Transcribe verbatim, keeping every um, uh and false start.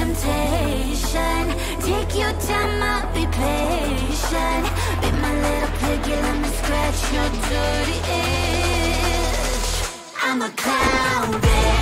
Temptation, take your time, I'll be patient. Be my little piggy, let me scratch your dirty itch. I'm a clown bitch.